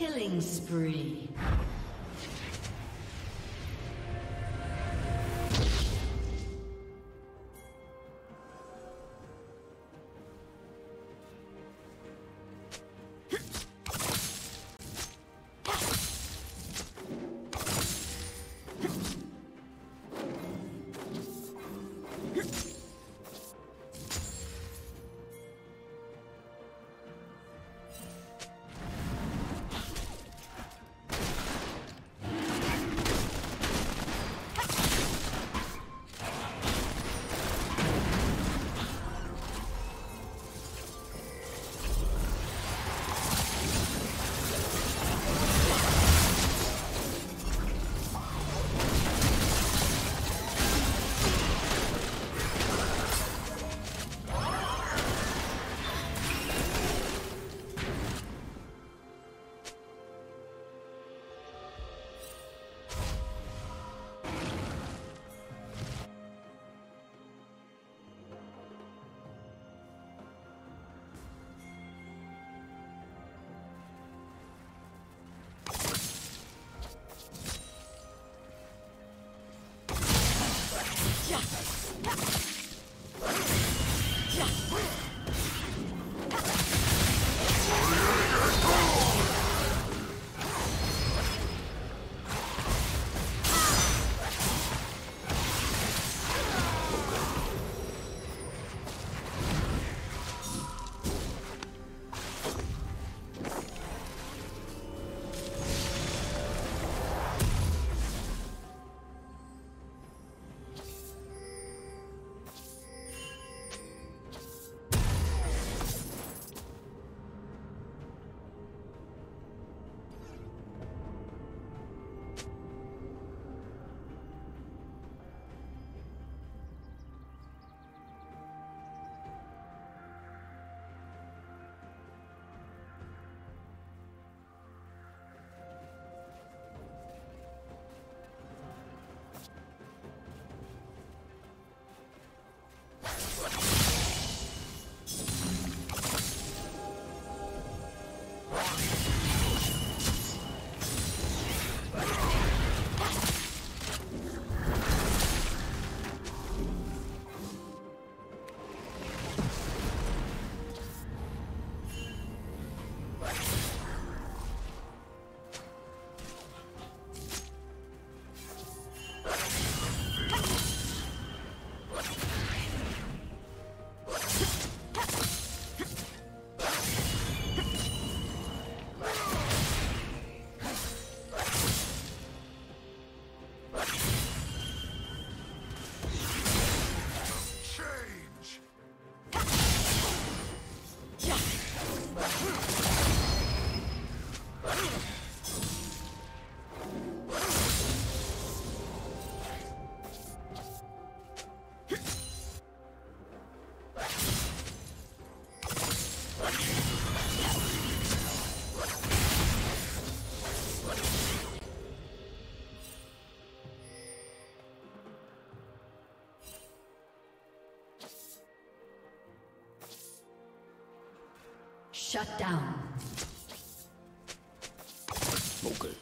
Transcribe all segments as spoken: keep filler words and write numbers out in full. Killing spree. Shut down. Okay.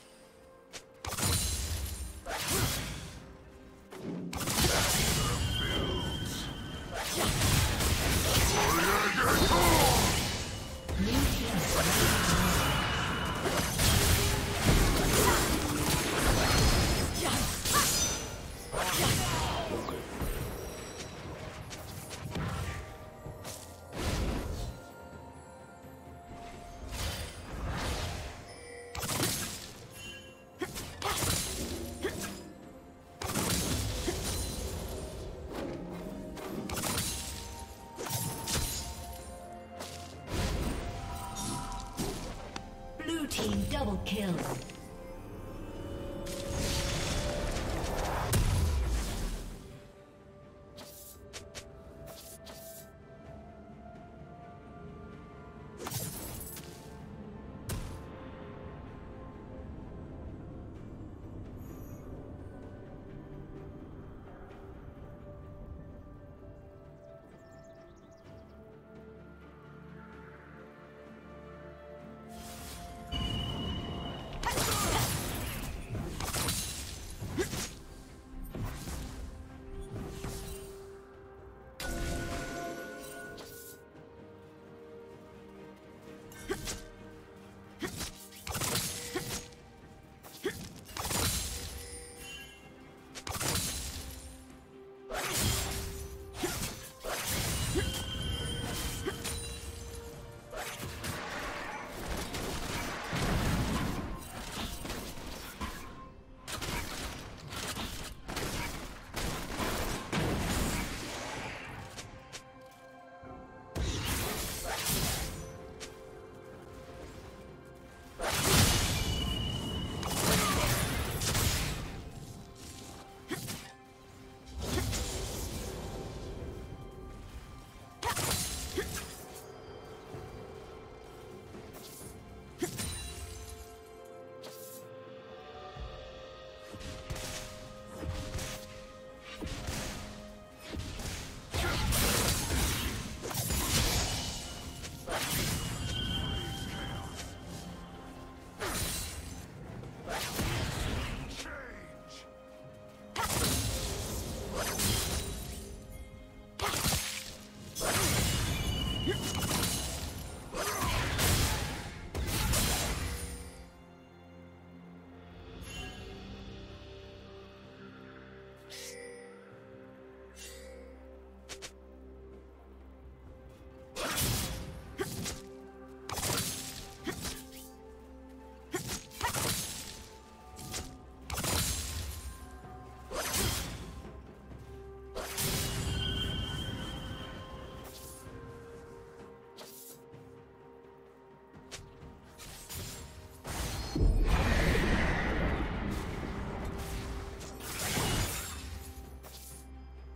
Double kill.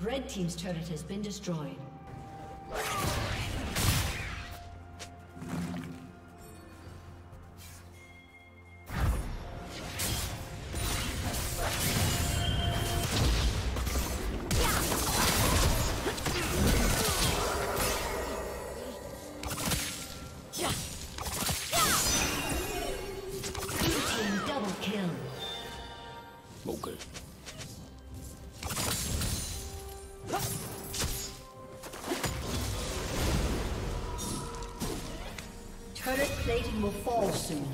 Red team's turret has been destroyed. Plating will fall soon.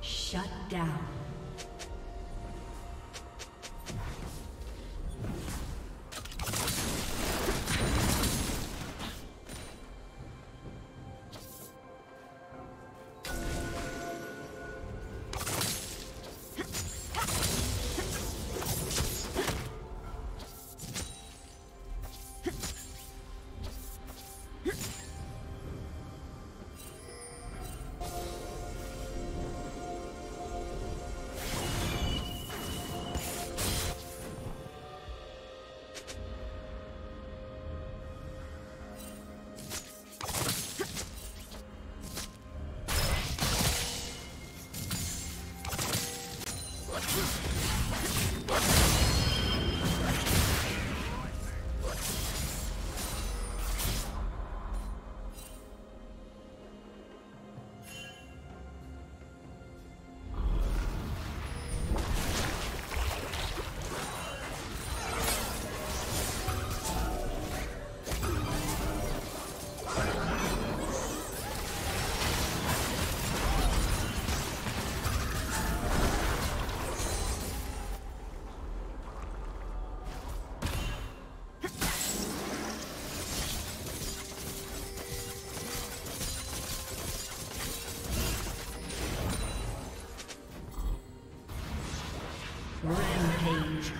Shut down. Rampage.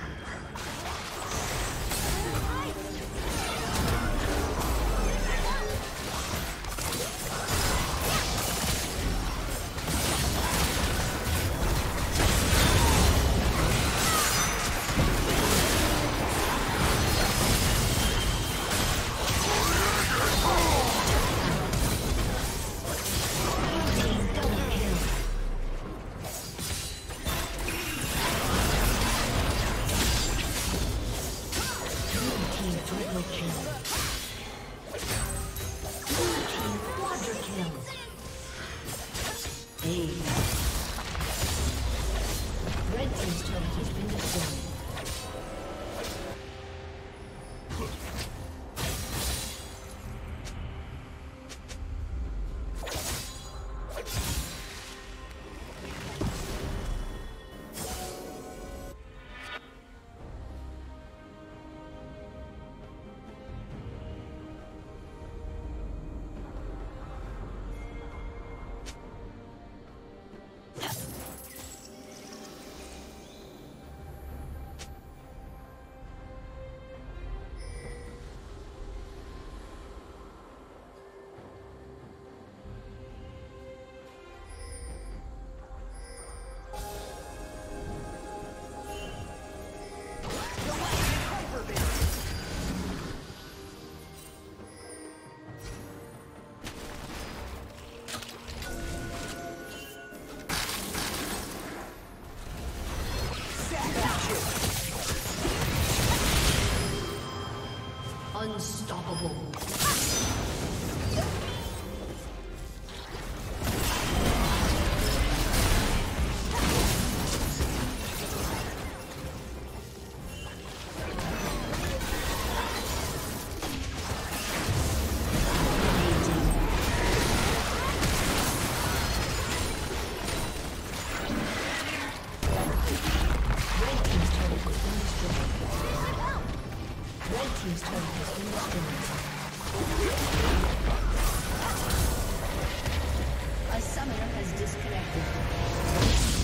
A summoner has disconnected.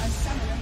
A summoner